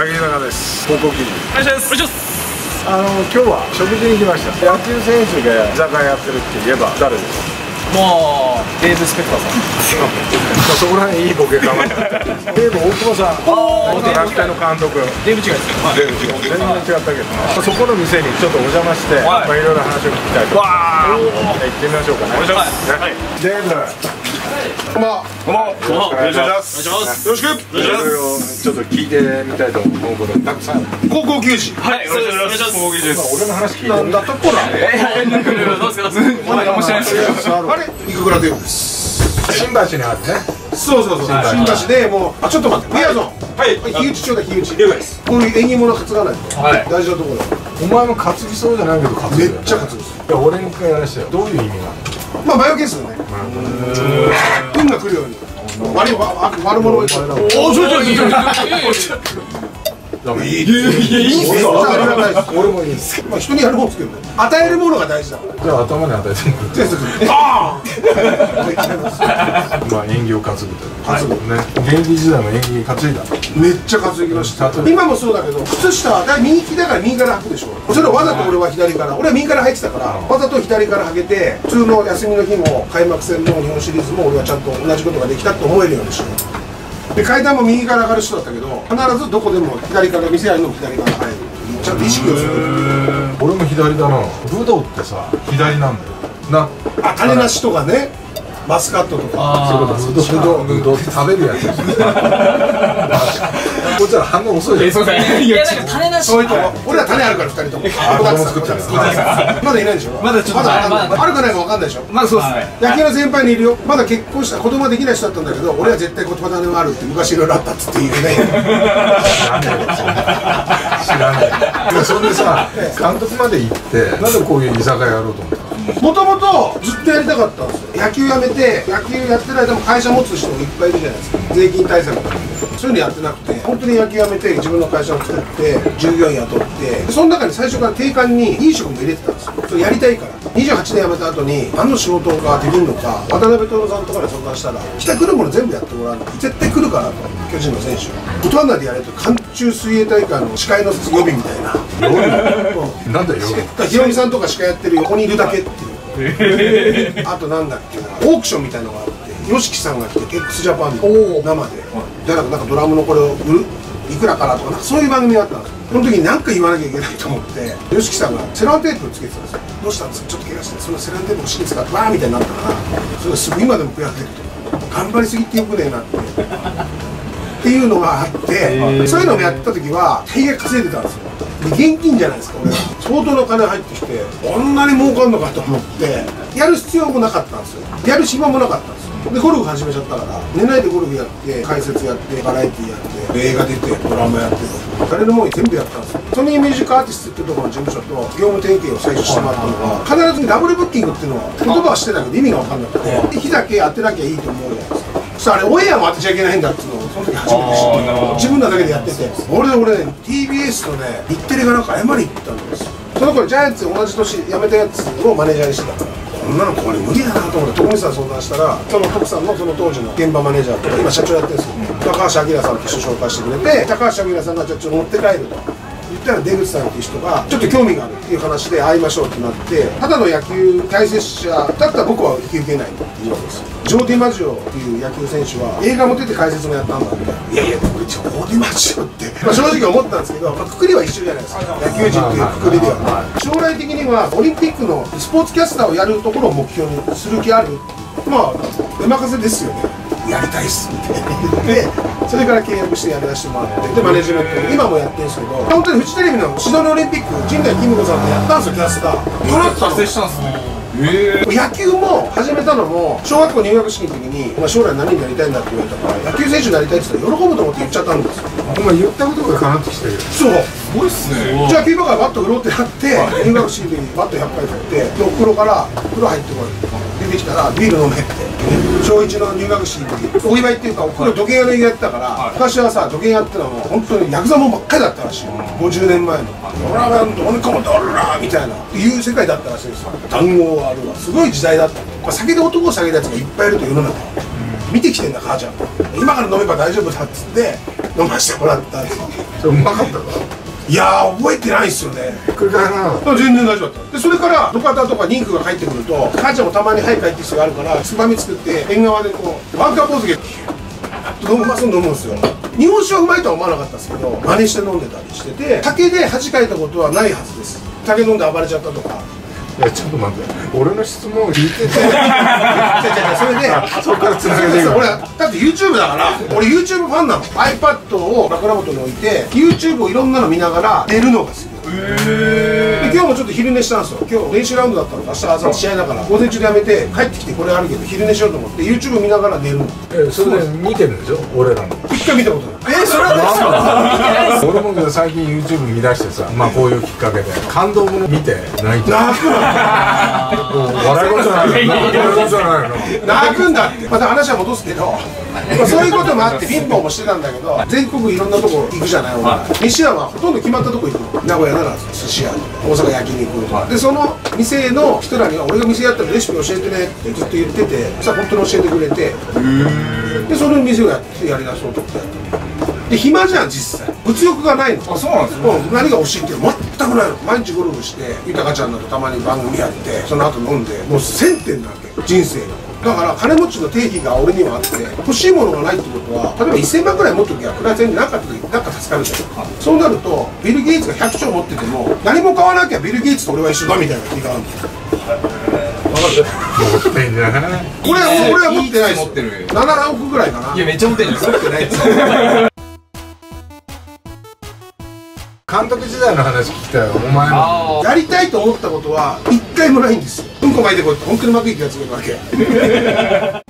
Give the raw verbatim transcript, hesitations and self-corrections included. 木隆です。広告記事。お願いします。お願いします。あの今日は食事に来ました。野球選手が居酒屋やってるって言えば誰ですか？もうデーブスペクターさん。そこら辺いいボケかまって。デーブ大久保さん。楽天の監督。デーブ違いですね。デーブ違う。全然違ったけど。そこの店にちょっとお邪魔して、まあいろいろ話を聞きたいと。わあ。行ってみましょうかね。お邪魔します。はい。デーブ。こんばんは。こんばんは。お願いします。よろしく。いろいろちょっと聞いてみたいと思うことたくさん。高校球児。はい。よろしくお願いします。俺の話聞いて。なんだとこら。ええ。どうですか。まだ面白いですよ。いくぐらでよ新橋にあるね。そうそうそう、新橋でもう、あ、ちょっと待って、みやぞん、はい、ひうちちょうだい、ひうち、了解です。こういう縁起物担がないと、はい、大事なところ。お前も担ぎそうじゃないけど、担ぎめっちゃ担ぎそう。いや、俺に一回やらしてよ。どういう意味がある？まあ、魔除けですよね。運が来るように。悪い、悪者がいっちゃう。おお、ちょいちょいちょいちょい。いいですよ。俺もいいです。まあ、人にやるもんですけどね。与えるものが大事だから。じゃあ頭に与えてもらって。ああ。まあ縁起を担ぐという。担ぐね。現役時代も縁起担いだ。めっちゃ担ぎました。今もそうだけど、靴下は右利きだから右から履くでしょ。それをわざと俺は左から、俺は右から履いてたから、わざと左から履けて、普通の休みの日も開幕戦の日本シリーズも俺はちゃんと同じことができたと思えるようにしよう。で階段も右から上がる人だったけど、必ずどこでも左から店ありの左から入る。ちゃんと意識をする。俺も左だな。武道ってさ左なんだよな。あ、種なしとかね、マスカットとかそういうこと。武道武道って食べるやつ。こいつら反応遅いじゃん。すみません。いやなんか種なし。俺ら種あるから二人とも。あ、子供作っちゃう。まだいないでしょ。まだちょっとあるかないかわかんないでしょ。まだそうですね。野球の先輩にいるよ。まだ結婚した子供できない人だったんだけど、俺は絶対言葉種はあるって昔いろいろあったっつって言うね。知らない。そんでさ、監督まで行って、なんでこういう居酒屋やろうと思った。もともとずっとやりたかったんですよ。野球やめて、野球やってる間も会社持つ人もいっぱいいるじゃないですか。税金対策とかそういうのやってなくて、本当に野球やめて自分の会社を作って従業員雇って、その中に最初から定款に飲食も入れてたんですよ。それやりたいから。にじゅうはちねんやめた後に何の仕事ができるのか、渡辺徹さんとかに相談したら、来た来るもの全部やってもらうの絶対来るからと、巨人の選手が断らないでやれと、寒中水泳大会の司会の予備みたいな。なんだよ。ヒロミさんとか司会やってる横にいるだけっていう。あとなんだっけな、オークションみたいのがあって、 YOSHIKI さんが来て X ジャパンの生でじゃなく、なんかドラムのこれを売るいくらからとか、そういう番組があったんです。その時に何か言わなきゃいけないと思って、 YOSHIKI さんがセロハンテープをつけてたんですよ。どうしたんですか、ちょっと怪我して、そのセロハンテープを死に使ってわーみたいになったから、それがすぐ今でも食らってると、頑張りすぎてよくねえなってっていうのがあって、そういうのをやった時は大概稼いでたんですよ。で、現金じゃないですか、俺相当の金入ってきて、こんなに儲かんのかと思って、やる必要もなかったんですよ、やる暇もなかったんですよ。で、ゴルフ始めちゃったから、寝ないでゴルフやって、解説やって、バラエティやって、映画出て、ドラマやって、金のもん全部やったんですよ。ソニーミュージックアーティストっていうところの事務所と業務提携を最初してもらったのが、必ずダブルブッキングっていうのは言葉はしてたけど意味が分かんなくて、日だけ当てなきゃいいと思うじゃないですか。そしたらあれオンエアも当てちゃいけないんだっていうのをその時初めて知って、自分らだけでやってて、俺で俺ね、ティービーエス のね、日テレがなんか謝りに行ったんですよ。その頃ジャイアンツ同じ年辞めたやつをマネージャーにしてたから、こんなのこれ無理だなと思って徳光さん相談したら、その徳さんのその当時の現場マネージャーとか今社長やってるんですけど、高橋明さんと一緒に紹介してくれて、高橋明さんがちょっと持って帰ると言ったら、出口さんっていう人がちょっと興味があるっていう話で会いましょうってなって、ただの野球解説者だったら僕は引き受けないって言うわけです。ジョー・ディマジオっていう野球選手は映画も出て解説もやったんだみたいな。いやいや、これジョー・ディマジオってまあ正直思ったんですけど、まあ、くくりは一緒じゃないですか。野球人っていうくくりでは将来的にはオリンピックのスポーツキャスターをやるところを目標にする気ある、まあ出任せですよね、やりたいっすみたいな言って、それから契約してやりだしてもらって、でマネージメント今もやってるんですけど、本当にフジテレビのシドニーオリンピック、陣内貴美子さんとやったんですよ、キャスター。これ達成したんですね。野球も始めたのも、小学校入学式の時に「お前将来何になりたいんだ」って言われたから「野球選手になりたい」って言ったら喜ぶと思って言っちゃったんですよ。お前言ったことが叶ってきてる。そうすごいっすね。じゃあキーパーからバット振ろうってなって、入学式の時にバットひゃっかい振って、でおふくろから「風呂入ってこい」出てきたら「ビール飲め」って。小いちの入学式の時、お祝いっていうかおふくろ時計屋の家やってたから、昔はさ時計屋ってのはもう本当にヤクザもんばっかりだったらしい。ごじゅうねんまえの「ドラマンドオニコもドラ」みたいないう世界だったらしいですよ。談合はあるわ、すごい時代だった、まあ、酒で男を下げるやつがいっぱいいると世の中見てきてんだ母ちゃん、今から飲めば大丈夫だっつって飲ましてもらったんですよ。それうまかったか？いやー覚えてないっすよね。繰り返さなかった。全然大丈夫だった。でそれから土方とか人気が入ってくると、母ちゃんもたまに早く帰ってきてがあるからつまみ作って縁側でこうワンカップお漬け飲む飲むんですよ。日本酒はうまいとは思わなかったんですけど、真似して飲んでたりしてて、酒で恥かいたことはないはずです。酒飲んで暴れちゃったとか。いやちょっと待って、俺の質問を聞いててそれでそこからつなげていく。俺だって YouTube だから、俺 YouTube ファンなの。 iPad を枕元に置いて YouTube をいろんなの見ながら寝るのが好き。へえ。今日もちょっと昼寝したんですよ。今日練習ラウンドだったのか、明日朝試合だから午前中でやめて帰ってきてこれあるけど昼寝しようと思って YouTube 見ながら寝るの。えそれで見てるんでしょ俺らの。一回見たことない。えそれはですか。俺も最近 YouTube 見出してさ、まあこういうきっかけで感動もの見て泣いて泣くの。笑い事じゃないの、笑い事じゃないの、泣くんだって。また話は戻すけど、そういうこともあってピンポンもしてたんだけど、全国いろんなとこ行くじゃない俺ら。西山はほとんど決まったとこ行くの。名古屋なら寿司屋、大阪焼肉とかで、その店の人らには俺が店やったらレシピ教えてねってずっと言ってて、そしたら本当に教えてくれて、でその店をやってやりだそうと思って。で暇じゃん実際、物欲がないの。あ、そうなんですね。何が欲しいって全くないの。毎日ゴルフして、豊ちゃんだとたまに番組やって、その後飲んで、もうせんてんなわけ人生が。だから金持ちの定義が俺にはあって、欲しいものがないってことは、例えばいっせんまんくらい持っときゃこれは全部何か助かるじゃない。そうなるとビル・ゲイツがひゃくちょう持ってても何も買わなきゃビル・ゲイツと俺は一緒だみたいな気があるんだよ。持ってんじゃないこれ。俺は持ってないですよ。ななおくぐらいかな。いやめっちゃ持ってんじゃん。持ってないです監督時代の話聞きたい。お前もやりたいと思ったことは一回もないんですよ。うんこ巻いてこいって本当にうまくいくやつがいるわけ。